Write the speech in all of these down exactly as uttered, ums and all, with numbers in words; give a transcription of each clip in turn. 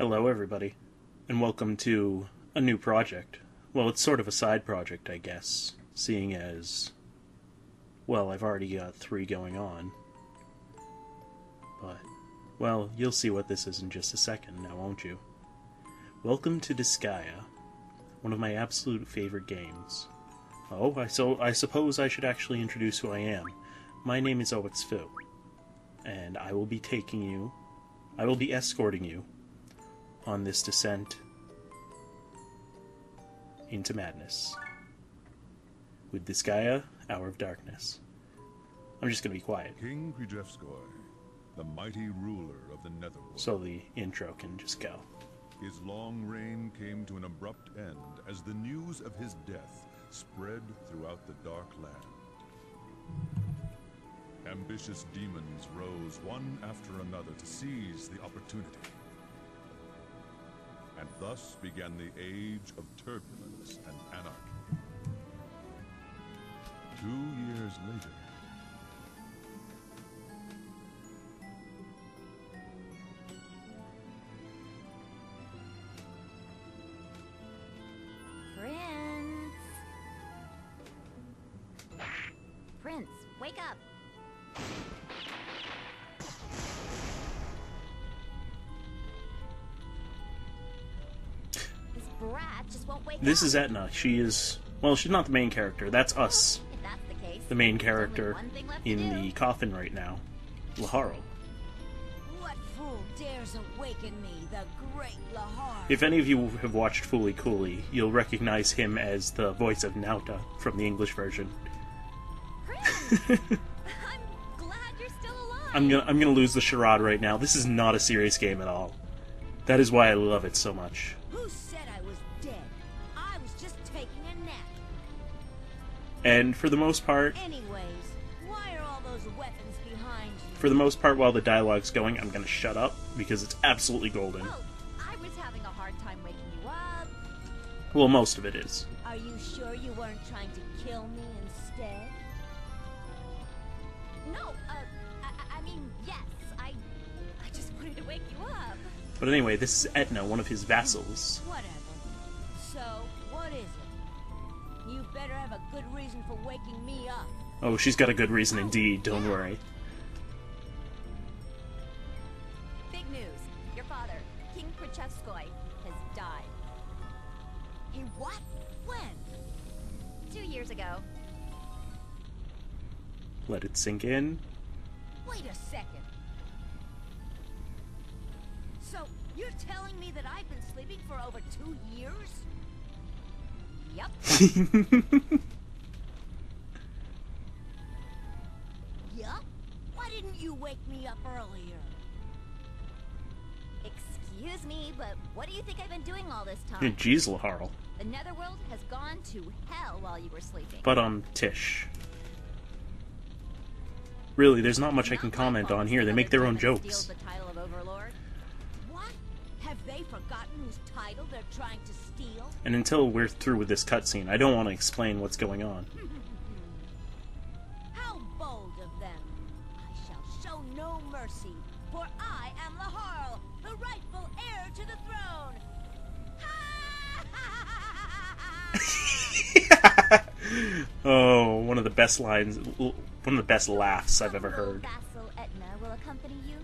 Hello everybody, and welcome to a new project. Well, it's sort of a side project, I guess, seeing as, well, I've already got three going on. But, well, you'll see what this is in just a second now, won't you? Welcome to Disgaea, one of my absolute favorite games. Oh, I, so, I suppose I should actually introduce who I am. My name is zero x foo, and I will be taking you, I will be escorting you on this descent into madness with Disgaea, Hour of Darkness. I'm just going to be quiet. King Krichevskoy, the mighty ruler of the Netherworld. So the intro can just go. His long reign came to an abrupt end as the news of his death spread throughout the Dark Land. Ambitious demons rose one after another to seize the opportunity. And thus began the age of turbulence and anarchy. Two years later, this is Etna. She is, well, she's not the main character. That's us. If that's the case, the main character in the coffin right now, Laharl. What fool dares awaken me, the great Laharl? If any of you have watched Fooly Cooly, you'll recognize him as the voice of Nauta from the English version. I'm glad you're still alive. I'm gonna, I'm gonna lose the charade right now. This is not a serious game at all. That is why I love it so much. And for the most part, anyways, why are all those weapons behind you? For the most part, while the dialogue's going, I'm gonna shut up because it's absolutely golden. Oh, I was having a hard time waking you up. Well, most of it is. Are you sure you weren't trying to kill me instead? No, uh, I, I mean, yes, I, I just wanted to wake you up. But anyway, this is Etna, one of his vassals. Whatever. So, what is it? You better have a good reason for waking me up. Oh, she's got a good reason indeed, don't worry. Big news. Your father, King Krichevskoy, has died. He what? When? Two years ago. Let it sink in. Wait a second. So, you're telling me that I've been sleeping for over two years? Yep. Yup? Why didn't you wake me up earlier? Excuse me, but what do you think I've been doing all this time? Jeez, Laharl. The Netherworld has gone to hell while you were sleeping. But, um, Tish. Really, there's not much not I can comment on here. They make their own jokes. The title of Overlord. What? Have they forgotten whose title they're trying to steal? And until we're through with this cutscene, I don't want to explain what's going on. How bold of them! I shall show no mercy, for I am Laharl, the rightful heir to the throne. Oh, one of the best lines, one of the best laughs I've ever heard. Vassal Etna will accompany you.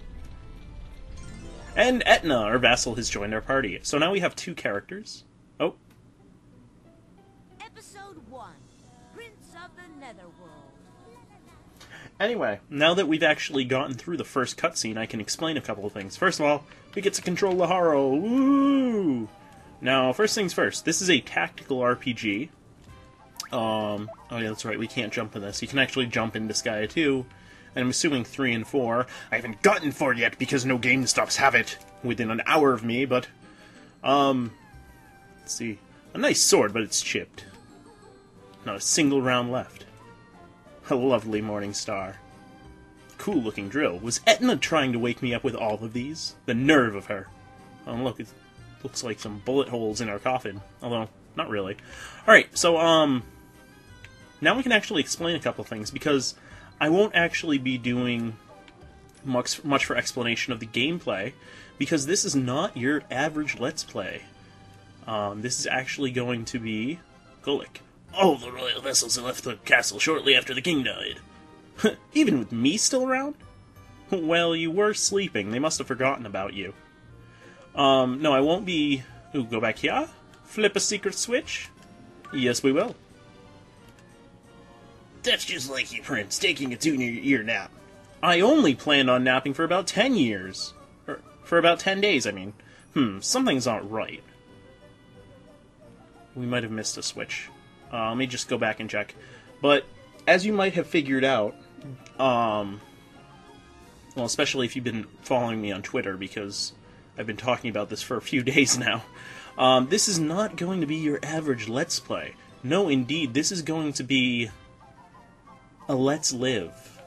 And Etna, our vassal, has joined our party. So now we have two characters. Oh. Episode one, Prince of the Netherworld. Anyway, now that we've actually gotten through the first cutscene, I can explain a couple of things. First of all, we get to control Laharl. Woo! Now, first things first. This is a tactical R P G. Um. Oh yeah, that's right. We can't jump in this. You can actually jump in Disgaea too. And I'm assuming three and four. I haven't gotten four yet because no GameStops have it within an hour of me, but... Um... Let's see. A nice sword, but it's chipped. Not a single round left. A lovely morning star. Cool-looking drill. Was Etna trying to wake me up with all of these? The nerve of her. Oh, look, it looks like some bullet holes in our coffin. Although, not really. Alright, so, um... now we can actually explain a couple things, because... I won't actually be doing much, much for explanation of the gameplay, because this is not your average Let's Play. Um, this is actually going to be... Kulik. All the royal vessels left the castle shortly after the king died. Even with me still around? Well, you were sleeping. They must have forgotten about you. Um, no, I won't be... Ooh, go back here. Flip a secret switch. Yes, we will. That's just like you, Prince, taking a two-year nap. I only planned on napping for about ten years. Or, for about ten days, I mean. Hmm, something's not right. We might have missed a switch. Uh, let me just go back and check. But, as you might have figured out, um... well, especially if you've been following me on Twitter, because I've been talking about this for a few days now. Um, this is not going to be your average Let's Play. No, indeed, this is going to be a Let's Live,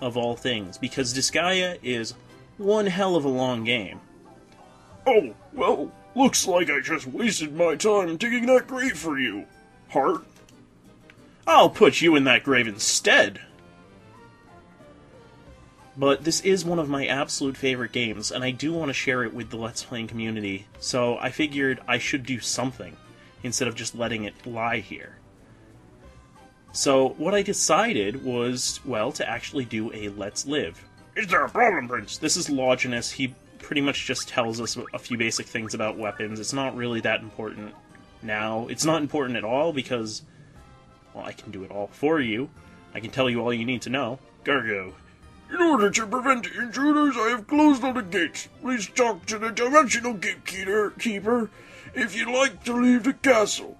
of all things, because Disgaea is one hell of a long game. Oh, well, looks like I just wasted my time digging that grave for you, heart. I'll put you in that grave instead! But this is one of my absolute favorite games, and I do want to share it with the Let's Playing community, so I figured I should do something, instead of just letting it lie here. So, what I decided was, well, to actually do a Let's Live. Is there a problem, Prince? This is Loginus. He pretty much just tells us a few basic things about weapons. It's not really that important now. It's not important at all, because, well, I can do it all for you. I can tell you all you need to know. Gargo. In order to prevent intruders, I have closed all the gates. Please talk to the dimensional gatekeeper if you'd like to leave the castle.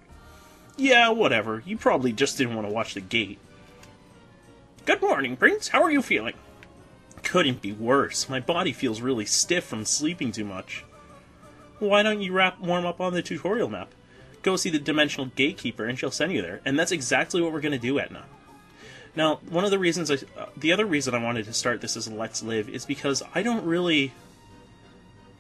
Yeah, whatever. You probably just didn't want to watch the gate. Good morning, Prince. How are you feeling? Couldn't be worse. My body feels really stiff from sleeping too much. Why don't you wrap, warm up on the tutorial map? Go see the dimensional gatekeeper and she'll send you there. And that's exactly what we're going to do, Etna. Now, one of the reasons, I, uh, the other reason I wanted to start this as Let's Live is because I don't really,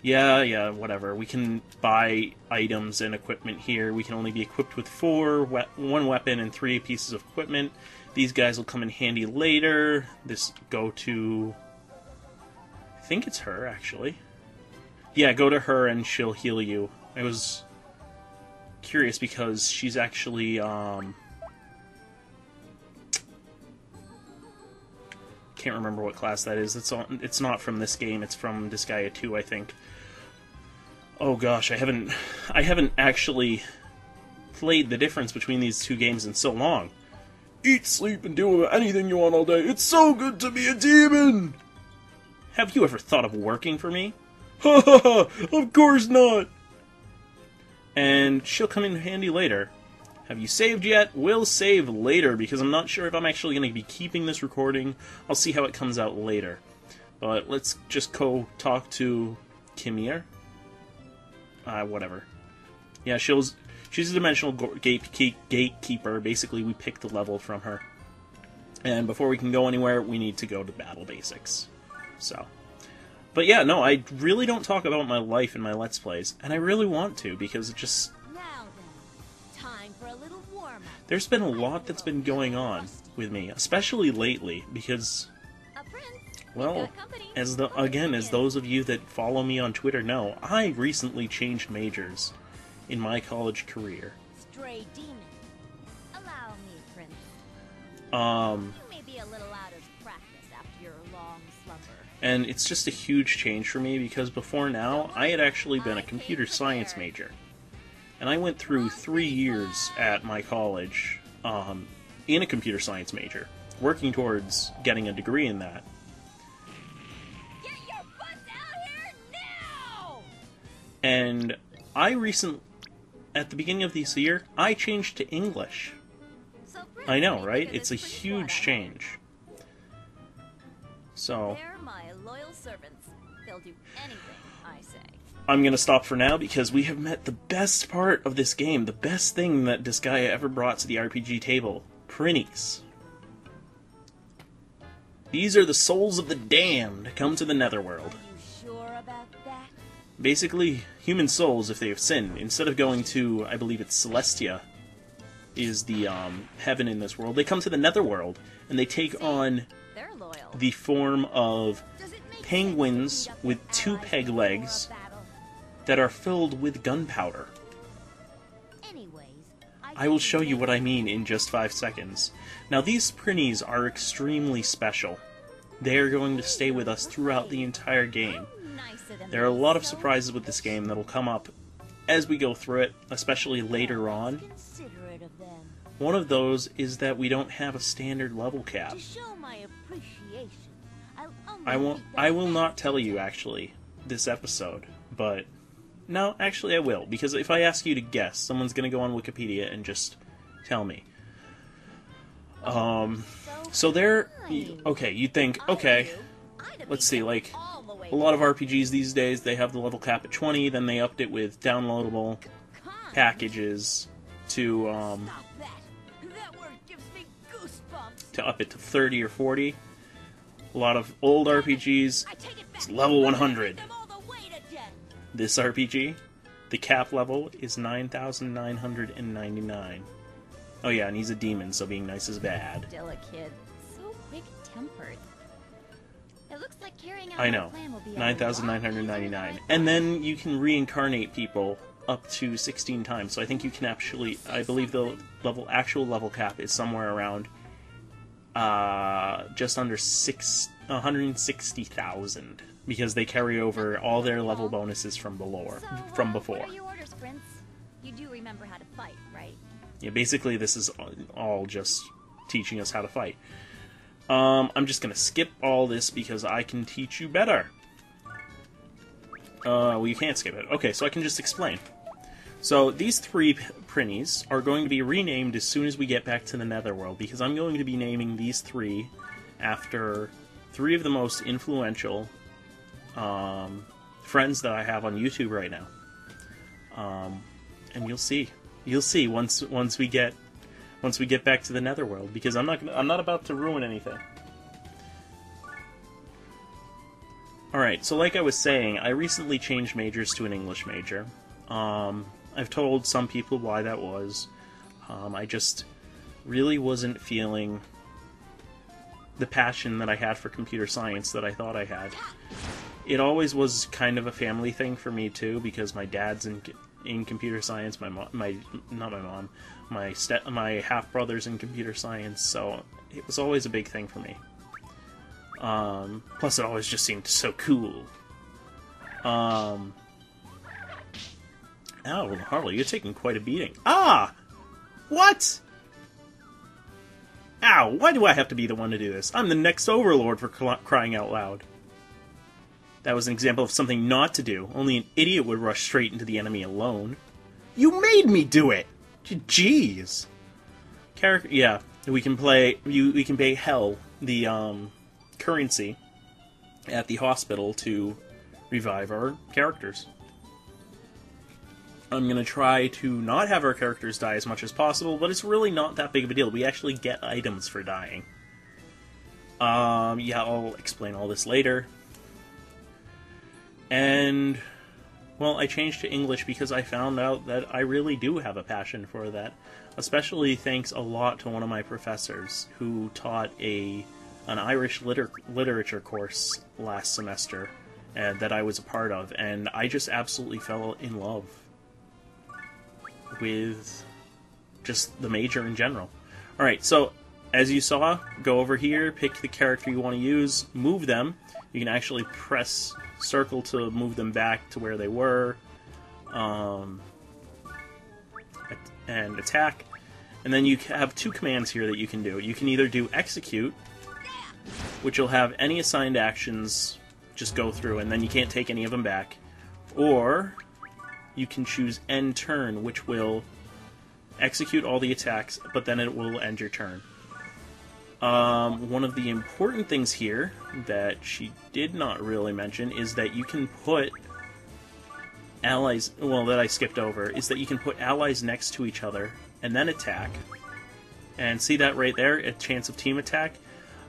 yeah, yeah, whatever, we can buy items and equipment here, we can only be equipped with four, we one weapon and three pieces of equipment, these guys will come in handy later, this go to, I think it's her, actually, yeah, go to her and she'll heal you. I was curious because she's actually, um... can't remember what class that is. It's on, it's not from this game. It's from Disgaea two, I think. Oh gosh, I haven't I haven't actually played the difference between these two games in so long. Eat, sleep, and do anything you want all day. It's so good to be a demon. Have you ever thought of working for me? Ha ha ha! Of course not. And she'll come in handy later. Have you saved yet? We'll save later, because I'm not sure if I'm actually going to be keeping this recording. I'll see how it comes out later. But let's just go talk to Kimir. Uh, whatever. Yeah, she'll, she's a dimensional gate, gatekeeper. Basically, we picked the level from her. And before we can go anywhere, we need to go to Battle Basics. So, but yeah, no, I really don't talk about my life in my Let's Plays. And I really want to, because it just... There's been a lot that's been going on with me, especially lately, because, well, as the again, as those of you that follow me on Twitter know, I recently changed majors in my college career. Um, and it's just a huge change for me, because before now, I had actually been a computer science major. And I went through three years at my college um, in a computer science major, working towards getting a degree in that. Get your butts out here now! And I recently, at the beginning of this year, I changed to English. So I know, right? It's a huge change. So... They're my loyal servants. They'll do anything I say. I'm going to stop for now because we have met the best part of this game, the best thing that Disgaea ever brought to the R P G table, Prinnies. These are the souls of the damned come to the Netherworld. Are you sure about that? Basically, human souls, if they have sinned, instead of going to, I believe it's Celestia, is the um, heaven in this world, they come to the Netherworld and they take on the form of penguins with two peg legs. that are filled with gunpowder. I will show you what I mean in just five seconds. Now, these Prinnies are extremely special. They are going to stay with us throughout the entire game. There are a lot of surprises with this game that will come up as we go through it, especially later on. One of those is that we don't have a standard level cap. I won't, I will not tell you, actually, this episode, but... No, actually I will, because if I ask you to guess, someone's going to go on Wikipedia and just tell me. Um, so there... Okay, you'd think, okay, let's see, like, a lot of R P Gs these days, they have the level cap at twenty, then they upped it with downloadable packages to, um... to up it to thirty or forty. A lot of old R P Gs, it's level one hundred. This R P G, the cap level is nine thousand nine hundred ninety-nine. Oh yeah, and he's a demon, so being nice is bad. Still a kid, so quick-tempered. It looks like carrying out I know, nine thousand nine hundred ninety-nine. And then you can reincarnate people up to sixteen times, so I think you can actually, I believe the level actual level cap is somewhere around uh, just under one hundred sixty thousand. Because they carry over all their level bonuses from below, so, uh, from before. What are your orders, Prince? You do remember how to fight, right? Yeah, basically this is all just teaching us how to fight. Um, I'm just gonna skip all this because I can teach you better. Uh, well, you can't skip it. Okay, so I can just explain. So these three Prinnies are going to be renamed as soon as we get back to the Netherworld, because I'm going to be naming these three after three of the most influential Um, friends that I have on YouTube right now, um, and you'll see, you'll see once once we get once we get back to the Netherworld, because I'm not gonna, I'm not about to ruin anything. All right, so like I was saying, I recently changed majors to an English major. Um, I've told some people why that was. Um, I just really wasn't feeling the passion that I had for computer science that I thought I had. It always was kind of a family thing for me too, because my dad's in in computer science. My mom, my not my mom, my step, my half brother's in computer science. So it was always a big thing for me. Um, plus, it always just seemed so cool. Um, ow, Harley, you're taking quite a beating. Ah, what? Ow! Why do I have to be the one to do this? I'm the next overlord for crying out loud. That was an example of something not to do. Only an idiot would rush straight into the enemy alone. You made me do it! Jeez. Character, yeah, we can play. You, we can pay hell the um, currency at the hospital to revive our characters. I'm gonna try to not have our characters die as much as possible, but it's really not that big of a deal. We actually get items for dying. Um, yeah, I'll explain all this later. And, well, I changed to English because I found out that I really do have a passion for that, especially thanks a lot to one of my professors who taught a an Irish liter literature course last semester uh, that I was a part of, and I just absolutely fell in love with just the major in general. Alright, so as you saw, go over here, pick the character you want to use, move them. You can actually press circle to move them back to where they were, um, and attack. And then you have two commands here that you can do. You can either do execute, which will have any assigned actions just go through, and then you can't take any of them back, or you can choose end turn, which will execute all the attacks, but then it will end your turn. Um, one of the important things here that she did not really mention is that you can put allies, well, that I skipped over, is that you can put allies next to each other and then attack. And see that right there, a chance of team attack?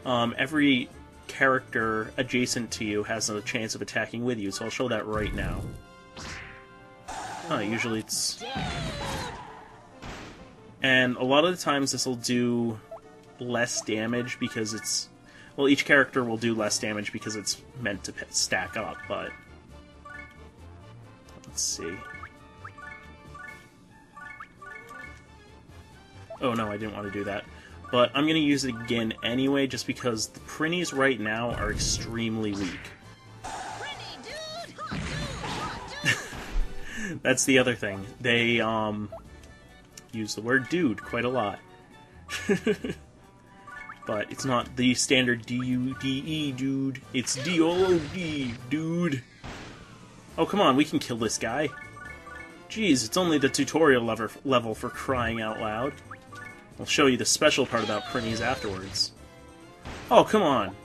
Um, every character adjacent to you has a chance of attacking with you, so I'll show that right now. Huh, usually it's... And a lot of the times this will do less damage because it's... Well, each character will do less damage because it's meant to stack up, but... Let's see. Oh no, I didn't want to do that. But I'm going to use it again anyway, just because the Prinnies right now are extremely weak. Prinny, dude, hot dude, hot dude. That's the other thing. They, um, use the word dude quite a lot. But it's not the standard D U D E, dude. It's D O O D, dude. Oh, come on, we can kill this guy. Jeez, it's only the tutorial level for crying out loud. I'll show you the special part about Prinnies afterwards. Oh, come on!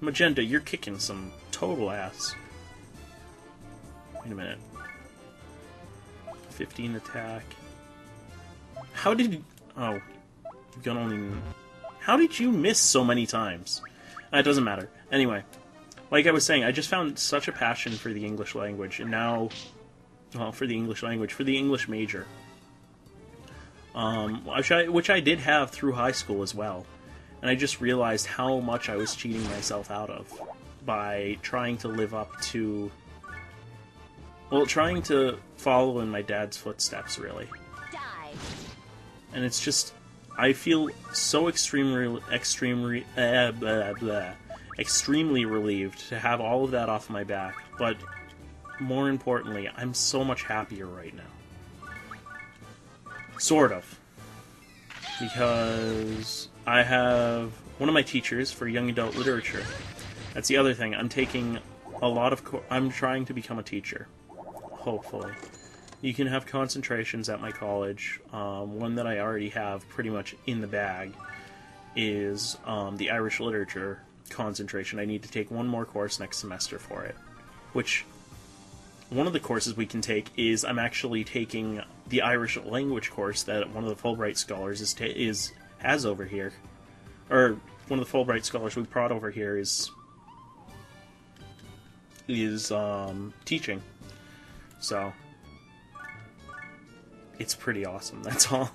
Magenta, you're kicking some total ass. Wait a minute. fifteen attack. How did... Oh. You've got only... How did you miss so many times? Uh, it doesn't matter. Anyway. Like I was saying, I just found such a passion for the English language, and now... Well, for the English language. For the English major. Um, which I, which I did have through high school as well. And I just realized how much I was cheating myself out of by trying to live up to... Well, trying to follow in my dad's footsteps, really. Die. And it's just... I feel so extremely, extremely, uh, blah, blah, extremely relieved to have all of that off my back, but more importantly, I'm so much happier right now. Sort of. Because I have one of my teachers for young adult literature. That's the other thing. I'm taking a lot of... Co I'm trying to become a teacher. Hopefully. You can have concentrations at my college. Um, one that I already have pretty much in the bag is um, the Irish literature concentration. I need to take one more course next semester for it. Which... One of the courses we can take is I'm actually taking the Irish language course that one of the Fulbright scholars is ta is has over here, or one of the Fulbright scholars we brought over here is is um, teaching. So it's pretty awesome. That's all.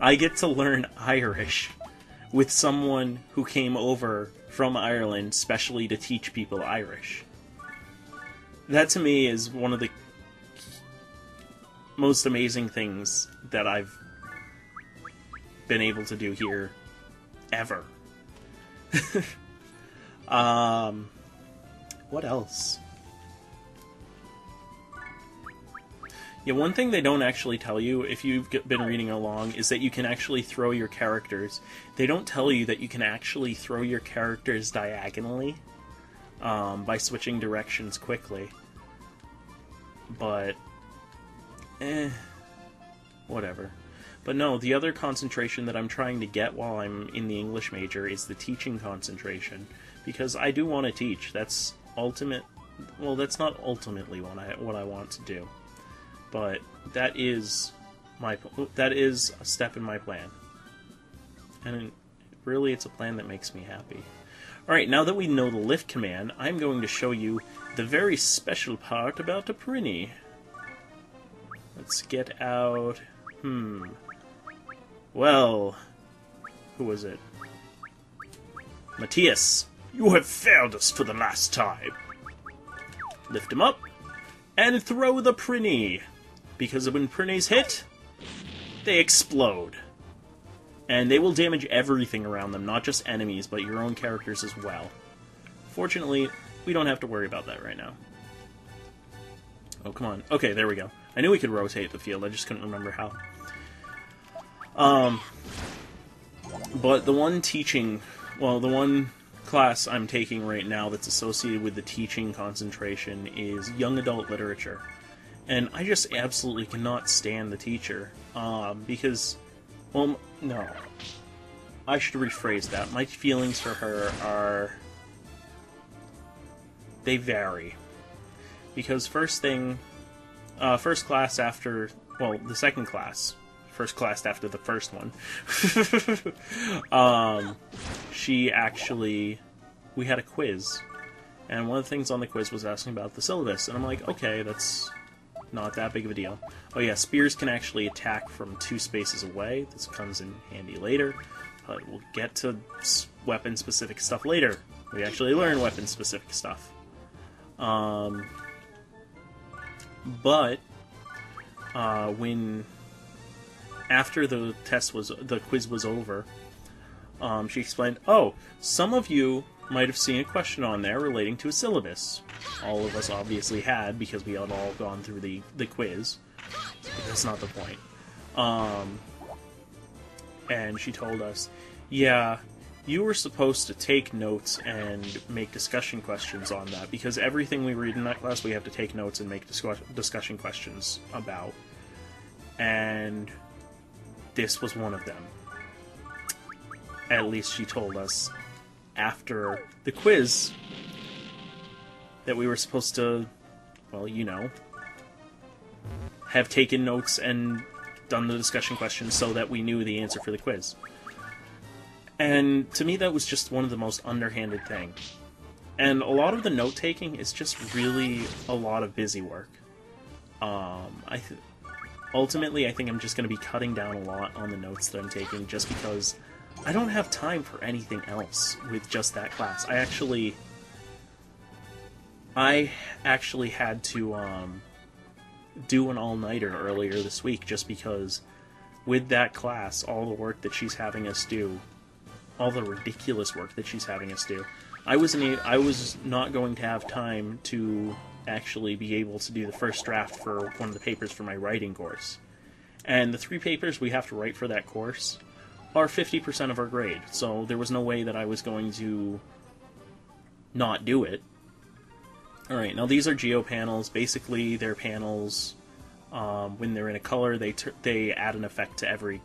I get to learn Irish with someone who came over from Ireland specially to teach people Irish. That, to me, is one of the most amazing things that I've been able to do here, ever. um, what else? Yeah, one thing they don't actually tell you, if you've been reading along, is that you can actually throw your characters. They don't tell you that you can actually throw your characters diagonally. Um, by switching directions quickly. But, eh, whatever. But no, the other concentration that I'm trying to get while I'm in the English major is the teaching concentration, because I do want to teach. That's ultimate, well, that's not ultimately what I, what I want to do, but that is my, that is a step in my plan. And really, it's a plan that makes me happy. Alright, now that we know the lift command, I'm going to show you the very special part about a Prinny. Let's get out... Hmm... Well... Who was it? Matthias! You have failed us for the last time! Lift him up, and throw the Prinny! Because when Prinnies hit, they explode. And they will damage everything around them, not just enemies, but your own characters as well. Fortunately, we don't have to worry about that right now. Oh, come on. Okay, there we go. I knew we could rotate the field, I just couldn't remember how. Um, but the one teaching... Well, the one class I'm taking right now that's associated with the teaching concentration is Young Adult Literature. And I just absolutely cannot stand the teacher, uh, because... Well, no. I should rephrase that. My feelings for her are... They vary. Because first thing... Uh, first class after... Well, the second class. First class after the first one. um, she actually... We had a quiz. And one of the things on the quiz was asking about the syllabus. And I'm like, okay, that's... not that big of a deal. Oh yeah, spears can actually attack from two spaces away. This comes in handy later. But we'll get to weapon-specific stuff later. We actually learn weapon-specific stuff. Um, But uh, when after the test was the quiz was over, um, she explained, "Oh, some of you might have seen a question on there relating to a syllabus. All of us obviously had because we had all gone through the the quiz. But that's not the point." Um, and she told us, "Yeah, you were supposed to take notes and make discussion questions on that, because everything we read in that class, we have to take notes and make discuss discussion questions about. And this was one of them." At least she told us after the quiz that we were supposed to, well, you know, have taken notes and done the discussion questions so that we knew the answer for the quiz. And to me, that was just one of the most underhanded things. And a lot of the note-taking is just really a lot of busy work. Um, I th ultimately, I think I'm just going to be cutting down a lot on the notes that I'm taking, just because I don't have time for anything else with just that class. I actually... I actually had to um, do an all-nighter earlier this week, just because with that class, all the work that she's having us do, all the ridiculous work that she's having us do, I was in a, I was not going to have time to actually be able to do the first draft for one of the papers for my writing course. And the three papers we have to write for that course are fifty percent of our grade, so there was no way that I was going to not do it. Alright, now these are geo panels. Basically, they're panels, um, when they're in a color, they, they add an effect to every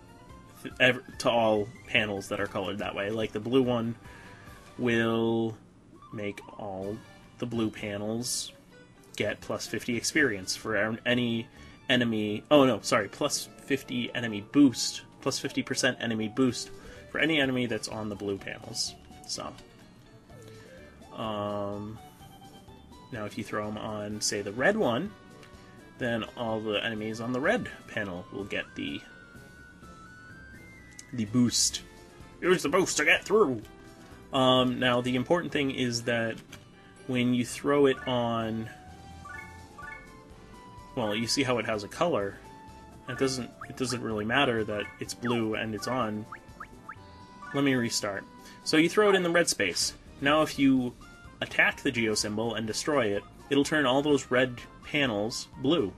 to all panels that are colored that way. Like the blue one will make all the blue panels get plus fifty experience for any enemy, oh no, sorry, plus fifty enemy boost, plus fifty percent enemy boost for any enemy that's on the blue panels. So, um, now if you throw them on, say, the red one, then all the enemies on the red panel will get the the boost. Here's the boost to get through! Um, now, the important thing is that when you throw it on... Well, you see how it has a color. It doesn't, it doesn't really matter that it's blue and it's on. Let me restart. So you throw it in the red space. Now if you attack the geo symbol and destroy it, it'll turn all those red panels blue.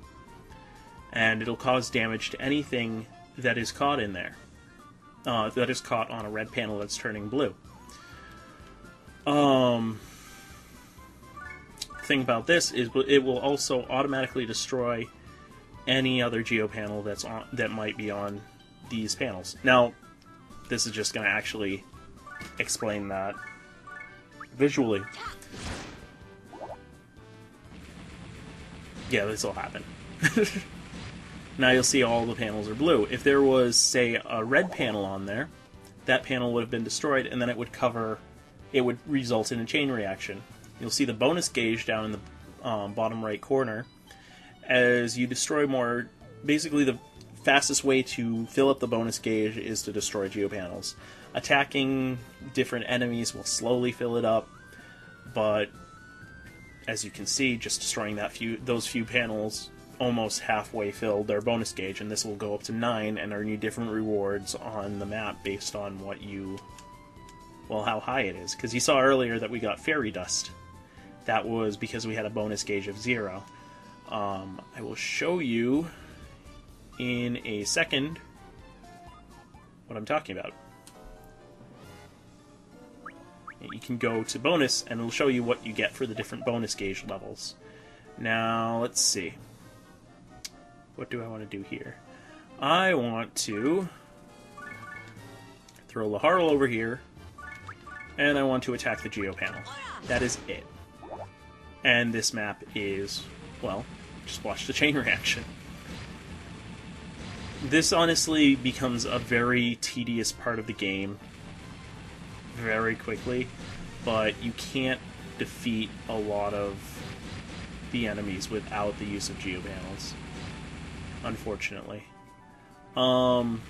And it'll cause damage to anything that is caught in there. Uh, that is caught on a red panel that's turning blue. Um, the thing about this is it will also automatically destroy any other geo panel that's on, that might be on these panels. Now, this is just going to actually explain that visually. Yeah, this will happen. Now you'll see all the panels are blue. If there was, say, a red panel on there, that panel would have been destroyed, and then it would cover... It would result in a chain reaction. You'll see the bonus gauge down in the um, bottom right corner. As you destroy more... Basically, the fastest way to fill up the bonus gauge is to destroy geopanels. Attacking different enemies will slowly fill it up, but as you can see, just destroying that few those few panels... almost halfway filled their bonus gauge, and this will go up to nine and earn you different rewards on the map based on what you, well, how high it is. Because you saw earlier that we got fairy dust. That was because we had a bonus gauge of zero. Um, I will show you in a second what I'm talking about. You can go to bonus and it'll show you what you get for the different bonus gauge levels. Now, let's see. What do I want to do here? I want to throw Laharl over here, and I want to attack the geo panel. That is it. And this map is, well, just watch the chain reaction. This honestly becomes a very tedious part of the game very quickly, but you can't defeat a lot of the enemies without the use of geo panels. Unfortunately. Um,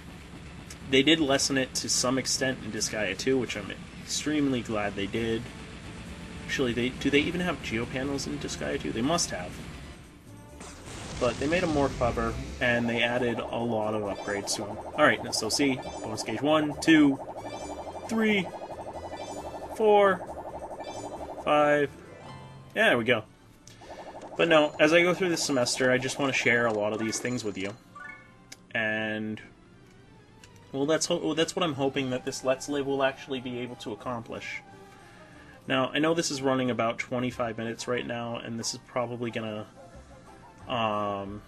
they did lessen it to some extent in Disgaea two, which I'm extremely glad they did. Actually, they do they even have geopanels in Disgaea two? They must have. but they made him more clever, and they added a lot of upgrades to him. Alright, so see, bonus gauge one, two, three, four, five, yeah, there we go. But no, as I go through this semester, I just want to share a lot of these things with you. And, well, that's, ho that's what I'm hoping that this Let's Live will actually be able to accomplish. Now, I know this is running about twenty-five minutes right now, and this is probably gonna, um,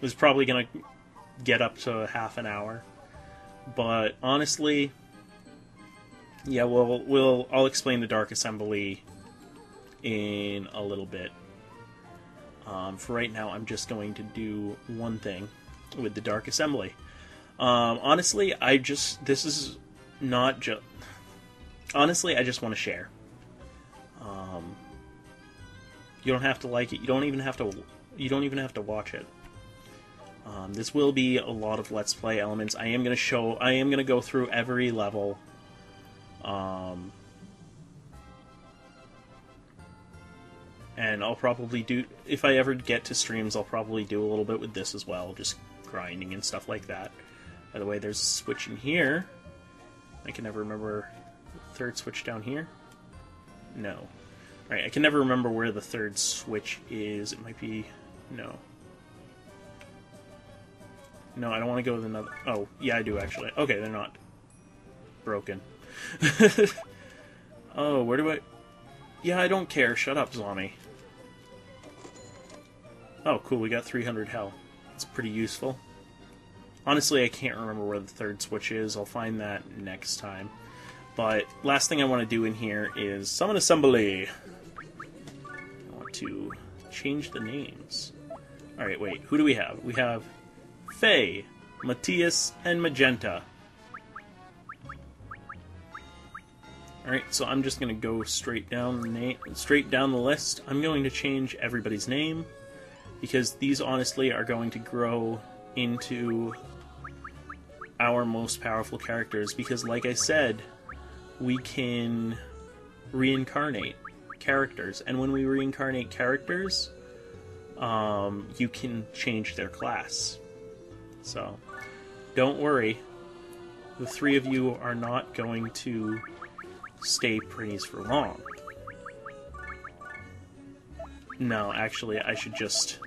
this is probably gonna get up to half an hour. But honestly, yeah, we'll, we'll, I'll explain the Dark Assembly in a little bit. Um, for right now, I'm just going to do one thing with the Dark Assembly. Um, honestly, I just, this is not just, honestly, I just want to share. Um, you don't have to like it. You don't even have to, you don't even have to watch it. Um, this will be a lot of Let's Play elements. I am going to show, I am going to go through every level. Um, and I'll probably do, if I ever get to streams, I'll probably do a little bit with this as well, just grinding and stuff like that. By the way, there's a switch in here. I can never remember the third switch down here. No. All right, I can never remember where the third switch is. It might be, no. No, I don't want to go with another, oh, yeah, I do actually. Okay, they're not broken. Oh, where do I, yeah, I don't care. Shut up, zombie. Oh, cool, we got three hundred hell. That's pretty useful. Honestly, I can't remember where the third switch is. I'll find that next time. But last thing I want to do in here is Summon Assembly. I want to change the names. Alright, wait, who do we have? We have Faye, Matthias, and Magenta. Alright, so I'm just going to go straight down the name, straight down the list. I'm going to change everybody's name, because these honestly are going to grow into our most powerful characters, because like I said, we can reincarnate characters, and when we reincarnate characters, um, you can change their class. So don't worry, the three of you are not going to stay Prinnies for long. No, actually, I should just...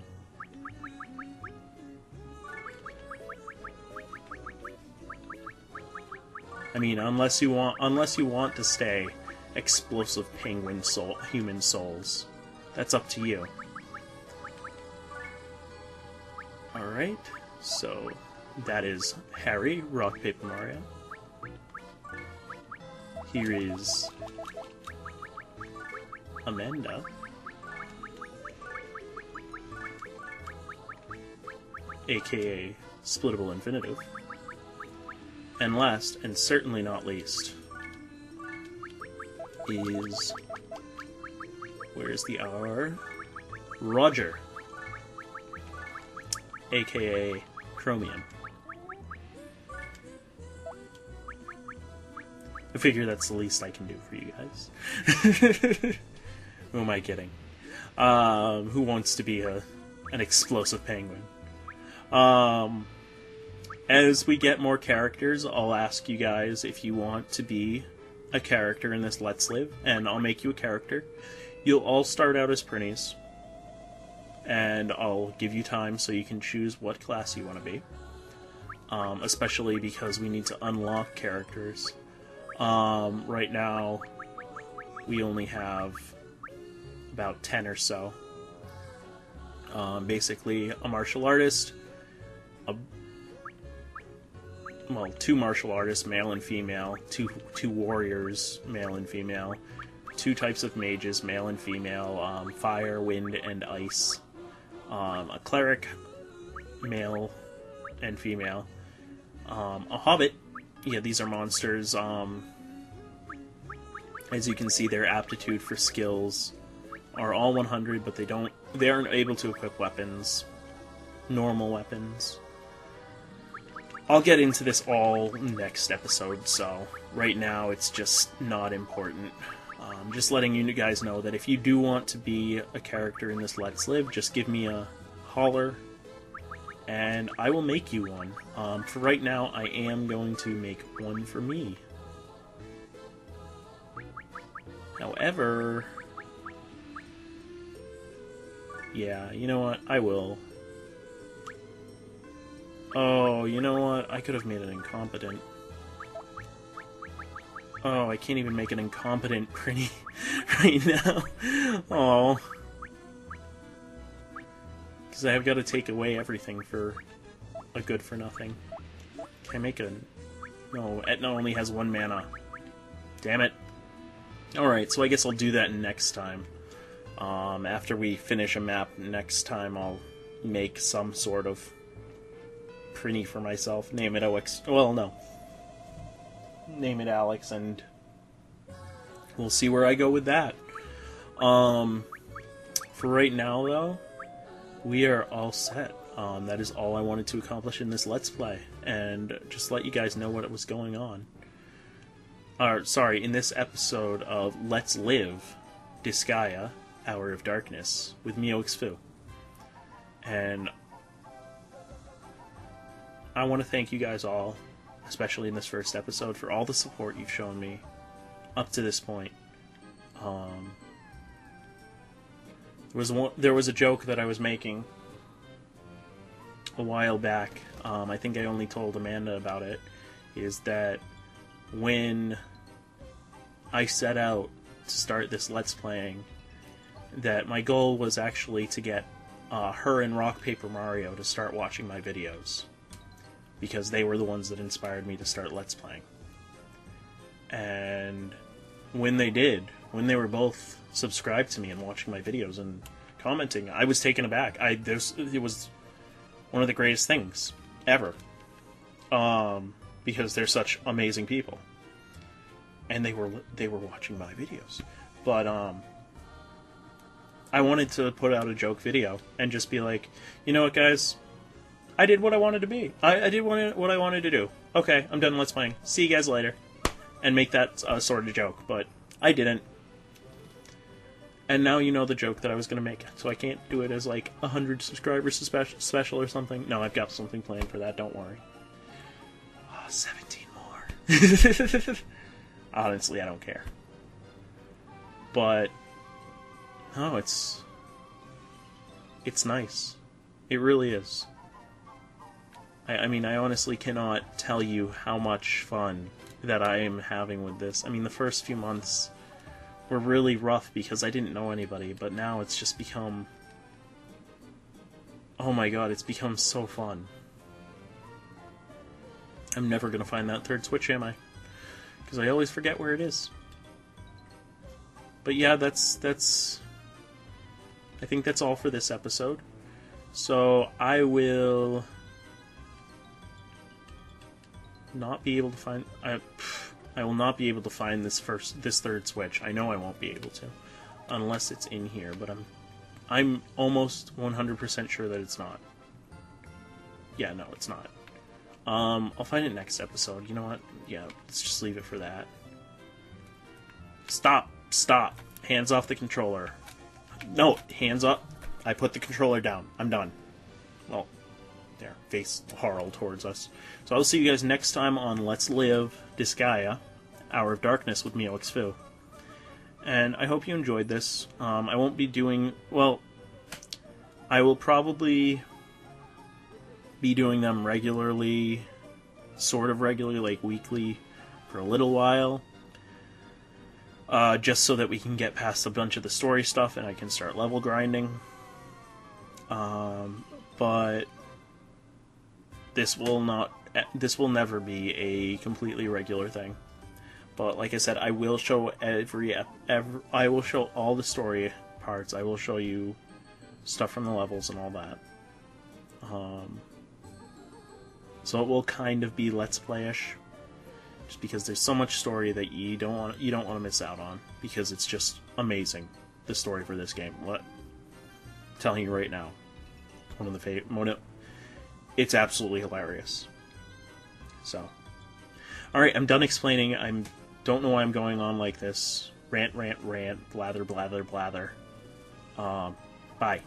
I mean, unless you want, unless you want to stay explosive penguin soul, human souls, that's up to you. All right, so that is Harry, Rock Paper Mario. Here is Amanda, aka Splittable Infinitive. And last, and certainly not least, is, where's the R? Roger, aka Chromium. I figure that's the least I can do for you guys. Who am I kidding? Um, who wants to be a an explosive penguin? Um... As we get more characters, I'll ask you guys if you want to be a character in this Let's Live, and I'll make you a character. You'll all start out as Prinnies, and I'll give you time so you can choose what class you want to be, um, especially because we need to unlock characters. Um, right now, we only have about ten or so. Um, basically, a martial artist, a well, two martial artists, male and female, two two warriors, male and female, two types of mages, male and female, um, fire, wind, and ice, um, a cleric, male and female, um, a hobbit. Yeah, these are monsters. Um, as you can see, their aptitude for skills are all one hundred, but they don't they aren't able to equip weapons, normal weapons. I'll get into this all next episode, so right now it's just not important. Um, just letting you guys know that if you do want to be a character in this Let's Live, just give me a holler, and I will make you one. Um, for right now, I am going to make one for me. However... yeah, you know what? I will. Oh, you know what? I could have made an incompetent. Oh, I can't even make an incompetent Prinny right now. Oh. Because I've got to take away everything for a good-for-nothing. Can I make a... no, Etna only has one mana. Damn it. Alright, so I guess I'll do that next time. Um, after we finish a map next time, I'll make some sort of Prinny for myself. Name it zero x... well, no. Name it Alex, and we'll see where I go with that. Um, for right now, though, we are all set. Um, that is all I wanted to accomplish in this Let's Play, and just let you guys know what was going on. Or, sorry, in this episode of Let's Live, Disgaea, Hour of Darkness, with me, zero x foo. And I want to thank you guys all, especially in this first episode, for all the support you've shown me up to this point. Um, there was one, there was a joke that I was making a while back. Um, I think I only told Amanda about it. Is that when I set out to start this Let's Playing, that my goal was actually to get uh, her and Rock Paper Mario to start watching my videos, because they were the ones that inspired me to start Let's Playing. And when they did, when they were both subscribed to me and watching my videos and commenting, I was taken aback. I there's it was one of the greatest things ever, um, because they're such amazing people, and they were they were watching my videos. But um, I wanted to put out a joke video and just be like, you know what, guys, I did what I wanted to be. I, I did what I wanted to do. Okay, I'm done Let's Playing. See you guys later. And make that uh, sort of joke, but I didn't. And now you know the joke that I was going to make, so I can't do it as like one hundred subscribers special or something. No, I've got something planned for that, don't worry. Oh, seventeen more. Honestly, I don't care. But, no, it's... it's nice. It really is. I, I mean, I honestly cannot tell you how much fun that I am having with this. I mean, the first few months were really rough because I didn't know anybody, but now it's just become... oh my god, it's become so fun. I'm never gonna find that third Switch, am I? Because I always forget where it is. But yeah, that's... that's... I think that's all for this episode. So, I will... not be able to find I, I will not be able to find this first this third Switch. I know I won't be able to, unless it's in here, but I'm I'm almost one hundred percent sure that it's not. Yeah, no, it's not. Um I'll find it next episode. You know what? Yeah, let's just leave it for that. Stop. Stop. Hands off the controller. No, hands up. I put the controller down. I'm done. Well, there, face Laharl towards us. So I'll see you guys next time on Let's Live Disgaea, Hour of Darkness with me, zero x foo. And I hope you enjoyed this. Um, I won't be doing... well, I will probably be doing them regularly, sort of regularly, like weekly, for a little while. Uh, just so that we can get past a bunch of the story stuff and I can start level grinding. Um, but... This will not. This will never be a completely regular thing, but like I said, I will show every, every. I will show all the story parts. I will show you stuff from the levels and all that. Um. So it will kind of be Let's Play-ish, just because there's so much story that you don't want. You don't want to miss out on, because it's just amazing. The story for this game. What? I'm telling you right now, one of the favorite. It's absolutely hilarious. So. Alright, I'm done explaining. I don't know why I'm going on like this. Rant, rant, rant. Blather, blather, blather. Um, bye.